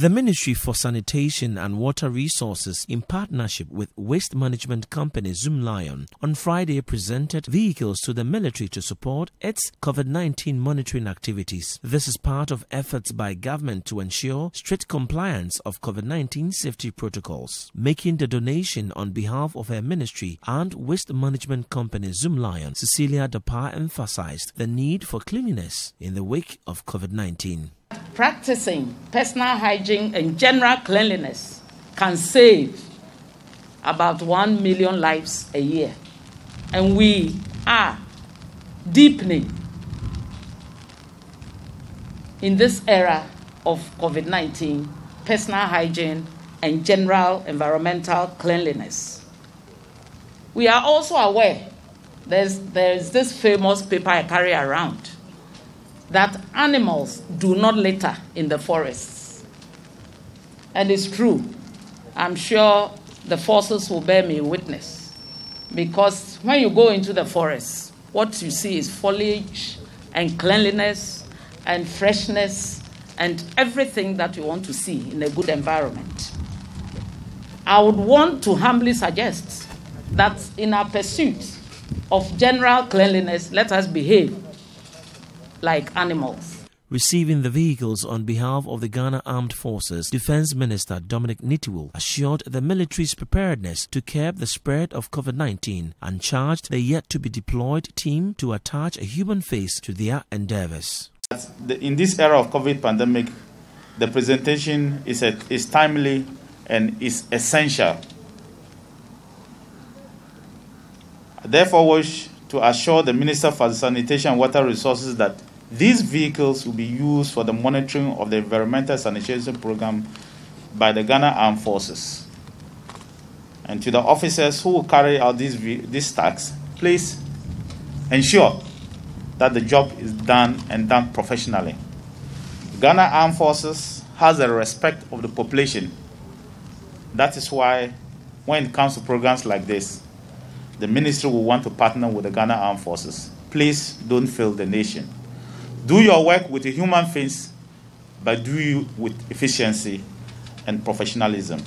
The Ministry for Sanitation and Water Resources, in partnership with waste management company Zoomlion, on Friday presented vehicles to the military to support its COVID-19 monitoring activities. This is part of efforts by government to ensure strict compliance of COVID-19 safety protocols. Making the donation on behalf of her ministry and waste management company Zoomlion, Cecilia Dapar emphasized the need for cleanliness in the wake of COVID-19. Practicing personal hygiene and general cleanliness can save about 1 million lives a year. And we are deepening in this era of COVID-19 personal hygiene and general environmental cleanliness. We are also aware there is this famous paper I carry around that animals do not litter in the forests. And it's true. I'm sure the forces will bear me witness, because when you go into the forest, what you see is foliage and cleanliness and freshness and everything that you want to see in a good environment. I would want to humbly suggest that in our pursuit of general cleanliness, let us behave like animals. Receiving the vehicles on behalf of the Ghana Armed Forces, Defense Minister Dominic Nitiwul assured the military's preparedness to curb the spread of COVID-19 and charged the yet-to-be-deployed team to attach a human face to their endeavors. In this era of COVID pandemic, the presentation is timely and is essential. I therefore wish to assure the Minister for Sanitation and Water Resources that these vehicles will be used for the monitoring of the environmental sanitation program by the Ghana Armed Forces. And to the officers who will carry out these tasks, please ensure that the job is done and done professionally. The Ghana Armed Forces has the respect of the population. That is why, when it comes to programs like this, the ministry will want to partner with the Ghana Armed Forces. Please don't fail the nation. Do your work with a human face, but do it with efficiency and professionalism.